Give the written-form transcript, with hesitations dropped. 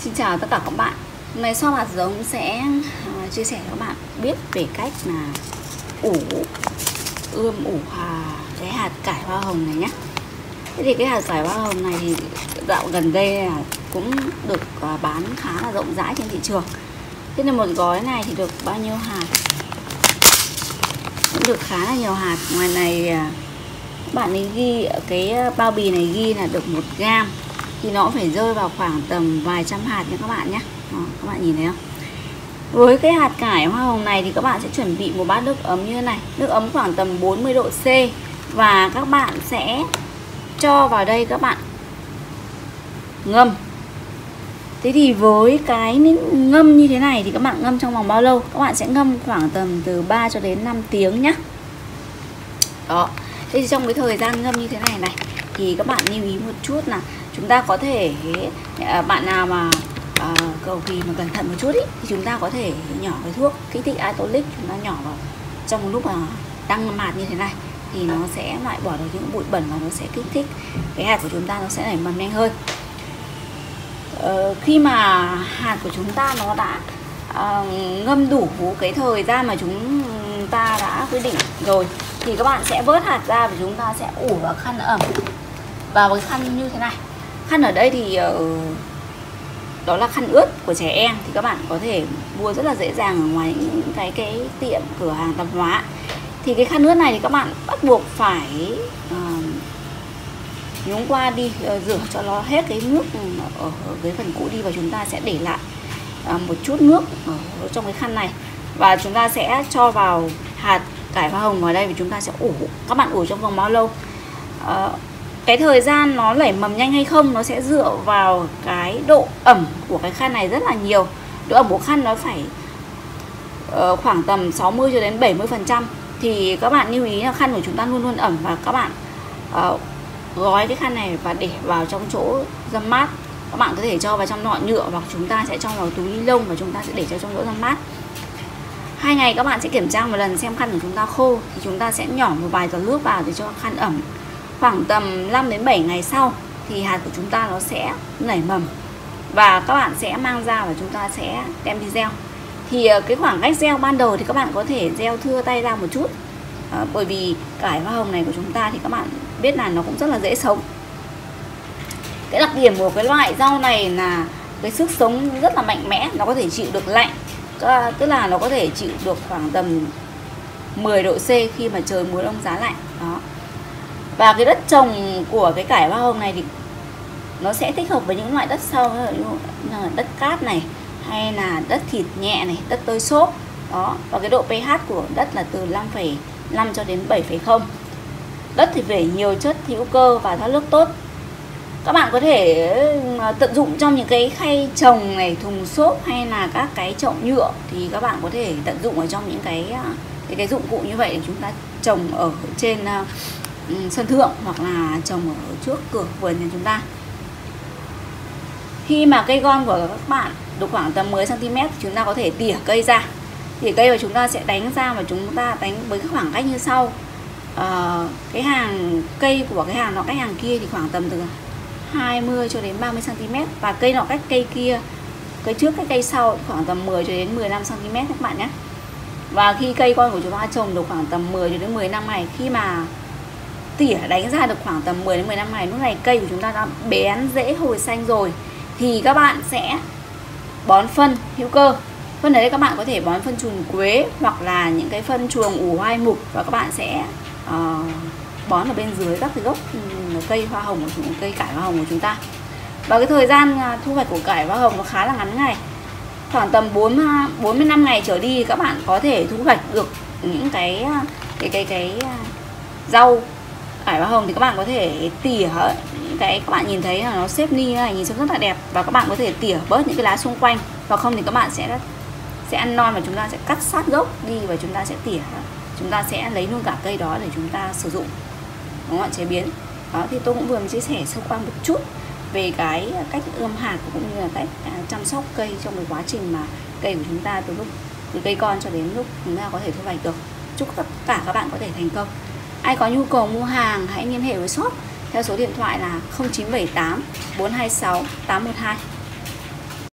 Xin chào tất cả các bạn. Hôm nay Shop Hạt Giống sẽ chia sẻ cho các bạn biết về cách là ươm hòa cái hạt cải hoa hồng này nhé. Thế thì cái hạt cải hoa hồng này thì dạo gần đây cũng được bán khá là rộng rãi trên thị trường. Thế nên một gói này thì được bao nhiêu hạt? Cũng được khá là nhiều hạt. Ngoài này bạn ấy ghi, cái bao bì này ghi là được 1 gram thì nó phải rơi vào khoảng tầm vài trăm hạt nha các bạn nhé. Các bạn nhìn thấy không? Với cái hạt cải hoa hồng này thì các bạn sẽ chuẩn bị một bát nước ấm như thế này, nước ấm khoảng tầm 40 độ C, và các bạn sẽ cho vào đây, các bạn ngâm. Thế thì với cái ngâm như thế này thì các bạn ngâm trong vòng bao lâu? Các bạn sẽ ngâm khoảng tầm từ 3 cho đến 5 tiếng nhé. Đó. Thế thì trong cái thời gian ngâm như thế này này thì các bạn lưu ý một chút là chúng ta có thể, bạn nào mà cầu kỳ mà cẩn thận một chút ý, thì chúng ta có thể nhỏ cái thuốc kích thích Atonik, chúng ta nhỏ vào trong lúc mà đang ngâm hạt như thế này thì nó sẽ loại bỏ được những bụi bẩn và nó sẽ kích thích cái hạt của chúng ta, nó sẽ nảy mầm nhanh hơn. Khi mà hạt của chúng ta nó đã ngâm đủ cái thời gian mà chúng ta đã quyết định rồi thì các bạn sẽ vớt hạt ra và chúng ta sẽ ủ vào khăn ẩm, vào cái khăn như thế này. Khăn ở đây thì đó là khăn ướt của trẻ em, thì các bạn có thể mua rất là dễ dàng ở ngoài những cái tiệm cửa hàng tạp hóa. Thì cái khăn ướt này thì các bạn bắt buộc phải nhúng qua đi, rửa cho nó hết cái nước ở cái phần cũ đi, và chúng ta sẽ để lại một chút nước ở trong cái khăn này, và chúng ta sẽ cho vào hạt cải hoa hồng vào đây và chúng ta sẽ ủ. Các bạn ủ trong vòng bao lâu? Cái thời gian nó nảy mầm nhanh hay không nó sẽ dựa vào cái độ ẩm của cái khăn này rất là nhiều. Độ ẩm của khăn nó phải khoảng tầm 60 cho đến 70%. Thì các bạn lưu ý là khăn của chúng ta luôn luôn ẩm, và các bạn gói cái khăn này và để vào trong chỗ râm mát. Các bạn có thể cho vào trong lọ nhựa hoặc chúng ta sẽ cho vào túi ni lông và chúng ta sẽ để cho trong chỗ râm mát. 2 ngày các bạn sẽ kiểm tra một lần xem khăn của chúng ta khô thì chúng ta sẽ nhỏ một vài giọt nước vào để cho khăn ẩm. Khoảng tầm 5 đến 7 ngày sau thì hạt của chúng ta nó sẽ nảy mầm và các bạn sẽ mang ra và chúng ta sẽ đem đi gieo. Thì cái khoảng cách gieo ban đầu thì các bạn có thể gieo thưa tay ra một chút, bởi vì cải hoa hồng này của chúng ta thì các bạn biết là nó cũng rất là dễ sống. Cái đặc điểm của cái loại rau này là cái sức sống rất là mạnh mẽ, nó có thể chịu được lạnh, tức là nó có thể chịu được khoảng tầm 10 độ C khi mà trời mùa đông giá lạnh. Đó. Và cái đất trồng của cái cải hoa hồng này thì nó sẽ thích hợp với những loại đất sau, như là đất cát này, hay là đất thịt nhẹ này, đất tơi xốp. Đó, và cái độ pH của đất là từ 5,5 cho đến 7,0. Đất thì phải nhiều chất hữu cơ và thoát nước tốt. Các bạn có thể tận dụng trong những cái khay trồng này, thùng xốp hay là các cái chậu nhựa, thì các bạn có thể tận dụng ở trong những cái dụng cụ như vậy để chúng ta trồng ở trên sân thượng hoặc là trồng ở trước cửa vườn nhà chúng ta. Khi mà cây con của các bạn được khoảng tầm 10 cm, chúng ta có thể tỉa cây ra. Tỉa cây và chúng ta sẽ đánh ra, và chúng ta đánh với cái khoảng cách như sau. Cái hàng cây của cái hàng nó cách hàng kia thì khoảng tầm từ 20 cho đến 30 cm, và cây nọ cách cây kia, cây trước cách cây sau khoảng tầm 10 cho đến 15 cm các bạn nhé. Và khi cây con của chúng ta trồng được khoảng tầm 10 cho đến 15 ngày, khi mà tỉa đánh ra được khoảng tầm 10 đến 15 ngày, lúc này cây của chúng ta đã bén rễ hồi xanh rồi thì các bạn sẽ bón phân hữu cơ. Phân đấy các bạn có thể bón phân chuồng quế hoặc là những cái phân chuồng ủ hoai mục, và các bạn sẽ bón ở bên dưới các cái gốc cây hoa hồng của cây cải hoa hồng của chúng ta. Và cái thời gian thu hoạch của cải hoa hồng nó khá là ngắn ngày, khoảng tầm 45 ngày trở đi các bạn có thể thu hoạch được những cái rau cải hoa hồng. Thì các bạn có thể tỉa những cái, các bạn nhìn thấy là nó xếp ni này, nhìn trông rất là đẹp, và các bạn có thể tỉa bớt những cái lá xung quanh, và không thì các bạn sẽ ăn non và chúng ta sẽ cắt sát gốc đi và chúng ta sẽ tỉa, chúng ta sẽ lấy luôn cả cây đó để chúng ta sử dụng, đúng không ạ, chế biến. Đó, thì tôi cũng vừa chia sẻ sơ qua một chút về cái cách ươm hạt cũng như là cách chăm sóc cây trong cái quá trình mà cây của chúng ta từ cây con cho đến lúc chúng ta có thể thu hoạch được. Chúc tất cả các bạn có thể thành công. Ai có nhu cầu mua hàng hãy liên hệ với shop theo số điện thoại là 0978 426 812.